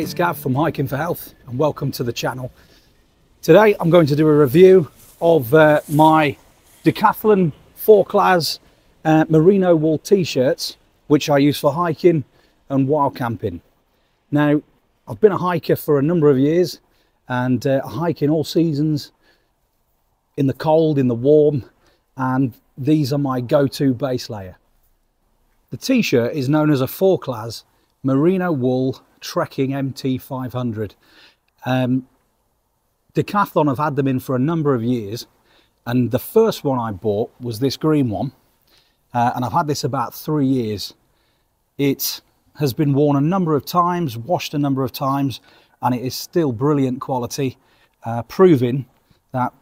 Hey, it's Gav from Hiking For Health and welcome to the channel. Today I'm going to do a review of my Decathlon Forclaz Merino wool t-shirts, which I use for hiking and wild camping. Now, I've been a hiker for a number of years and hiking all seasons, in the cold, in the warm, and these are my go-to base layer. The t-shirt is known as a Forclaz Merino wool trekking MT500. Decathlon have had them in for a number of years, and the first one I bought was this green one, and I've had this about 3 years. It has been worn a number of times, washed a number of times, and it is still brilliant quality, proving that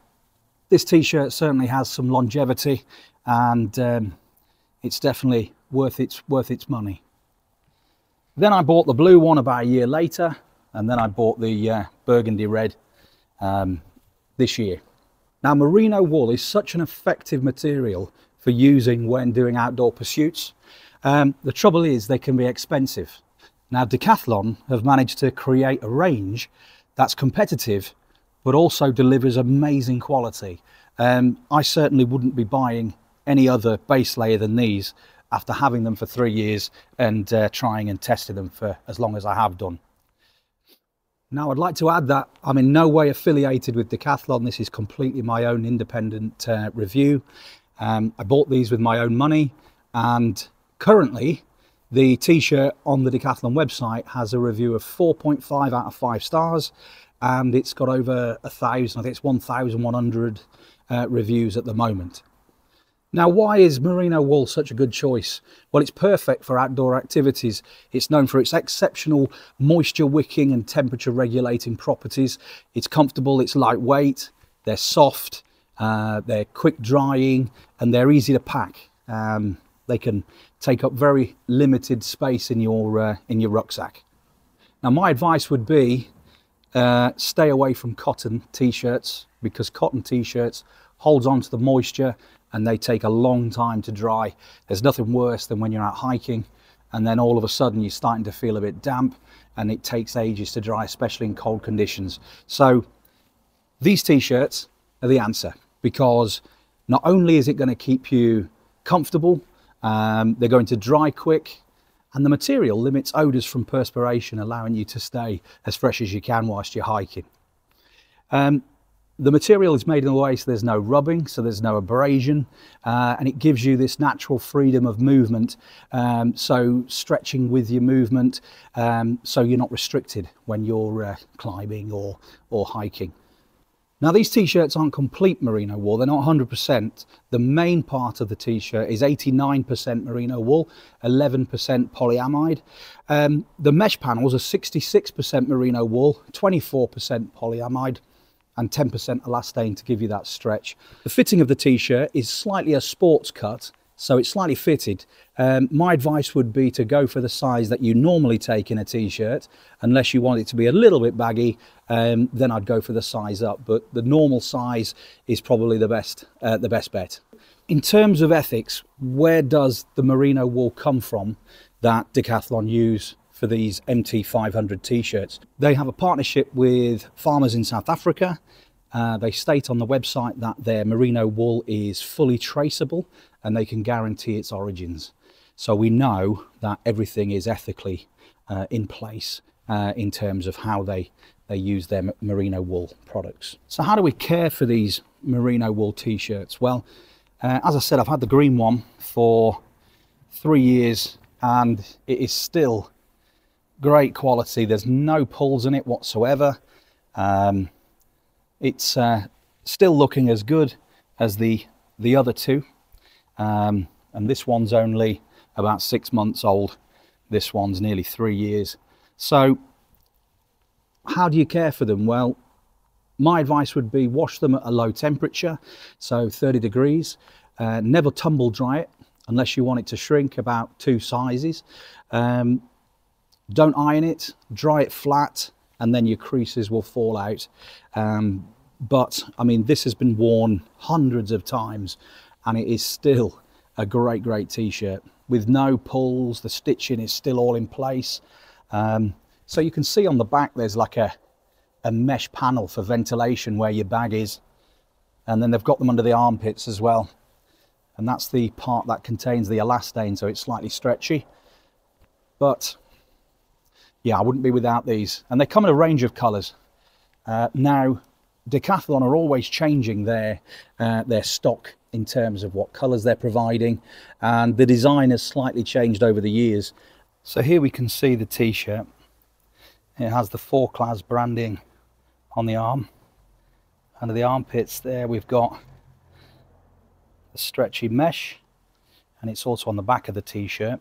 this t-shirt certainly has some longevity, and it's definitely worth its money. Then I bought the blue one about a year later, and then I bought the burgundy red this year. Now, merino wool is such an effective material for using when doing outdoor pursuits. The trouble is they can be expensive. Now, Decathlon have managed to create a range that's competitive but also delivers amazing quality. I certainly wouldn't be buying any other base layer than these after having them for 3 years and trying and testing them for as long as I have done. Now, I'd like to add that I'm in no way affiliated with Decathlon. This is completely my own independent review. I bought these with my own money, and currently the t-shirt on the Decathlon website has a review of 4.5 out of 5 stars, and it's got over 1,000, I think it's 1,100 reviews at the moment. Now, why is merino wool such a good choice? Well, it's perfect for outdoor activities. It's known for its exceptional moisture wicking and temperature regulating properties. It's comfortable, it's lightweight, they're soft, they're quick drying, and they're easy to pack. They can take up very limited space in your rucksack. Now, my advice would be stay away from cotton t-shirts, because cotton t-shirts holds on to the moisture and they take a long time to dry. There's nothing worse than when you're out hiking and then all of a sudden you're starting to feel a bit damp and it takes ages to dry, especially in cold conditions. So these t-shirts are the answer, because not only is it going to keep you comfortable, they're going to dry quick, and the material limits odors from perspiration, allowing you to stay as fresh as you can whilst you're hiking. The material is made in a way so there's no rubbing, so there's no abrasion, and it gives you this natural freedom of movement, so stretching with your movement, so you're not restricted when you're climbing or hiking. Now, these t-shirts aren't complete merino wool, they're not 100%. The main part of the t-shirt is 89% merino wool, 11% polyamide. The mesh panels are 66% merino wool, 24% polyamide, and 10% elastane to give you that stretch. The fitting of the t-shirt is slightly a sports cut, so it's slightly fitted. My advice would be to go for the size that you normally take in a t-shirt, unless you want it to be a little bit baggy, then I'd go for the size up, but the normal size is probably the best bet. In terms of ethics, where does the merino wool come from that Decathlon use for these MT500 t-shirts? They have a partnership with farmers in South Africa. They state on the website that their merino wool is fully traceable and they can guarantee its origins. So we know that everything is ethically in place in terms of how they use their merino wool products. So how do we care for these merino wool t-shirts? Well, as I said, I've had the green one for 3 years and it is still great quality. There's no pulls in it whatsoever. It's still looking as good as the other two, and this one's only about 6 months old. This one's nearly 3 years. So how do you care for them? Well, my advice would be wash them at a low temperature, so 30 degrees. Never tumble dry it unless you want it to shrink about 2 sizes. Don't iron it, dry it flat, and then your creases will fall out. But I mean, this has been worn hundreds of times and it is still a great t-shirt with no pulls. The stitching is still all in place. So you can see on the back there's like a mesh panel for ventilation where your bag is, and then they've got them under the armpits as well, and that's the part that contains the elastane, so it's slightly stretchy. But yeah, I wouldn't be without these, and they come in a range of colours. Now Decathlon are always changing their stock in terms of what colours they're providing, and the design has slightly changed over the years. So here we can see the t-shirt. It has the Forclaz branding on the arm. Under the armpits there we've got the stretchy mesh, and it's also on the back of the t-shirt.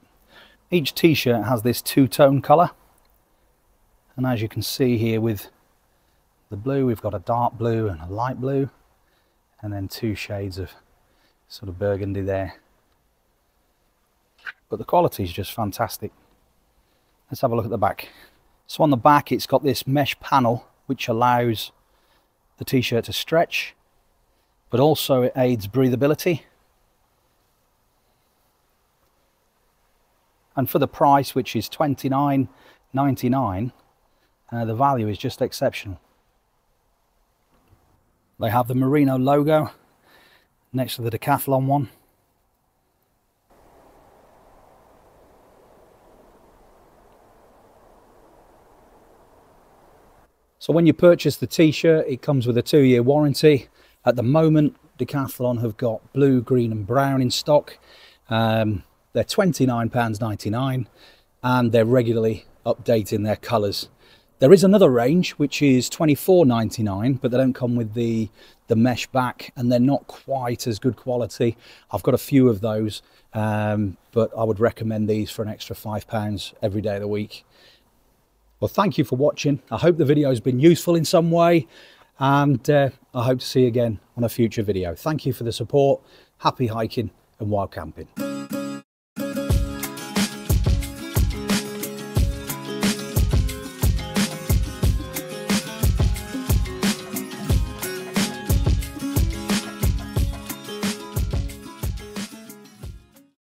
Each t-shirt has this two-tone colour, and as you can see here with the blue, we've got a dark blue and a light blue, and then two shades of sort of burgundy there. But the quality is just fantastic. Let's have a look at the back. So on the back it's got this mesh panel which allows the t-shirt to stretch, but also it aids breathability. And for the price, which is $29.99, the value is just exceptional. They have the Merino logo next to the Decathlon one. So when you purchase the t-shirt, it comes with a 2-year warranty. At the moment, Decathlon have got blue, green and brown in stock. They're £29.99, and they're regularly updating their colours. There is another range which is $24.99, but they don't come with the mesh back, and they're not quite as good quality. I've got a few of those, but I would recommend these for an extra £5 every day of the week. Well, thank you for watching. I hope the video has been useful in some way, and I hope to see you again on a future video. Thank you for the support. Happy hiking and wild camping.